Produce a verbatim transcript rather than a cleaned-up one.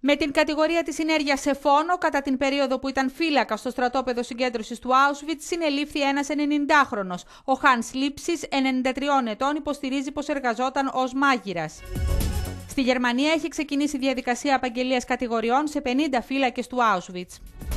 με την κατηγορία της ενέργειας σε φόνο κατά την περίοδο που ήταν φύλακας στο στρατόπεδο συγκέντρωσης του Auschwitz συνελήφθη ένας ενενηντάχρονος. Ο Hans Lipsis, ενενήντα τριών ετών, υποστηρίζει πως εργαζόταν ως μάγειρας. Στη Γερμανία έχει ξεκινήσει διαδικασία απαγγελίας κατηγοριών σε πενήντα φύλακες του Auschwitz.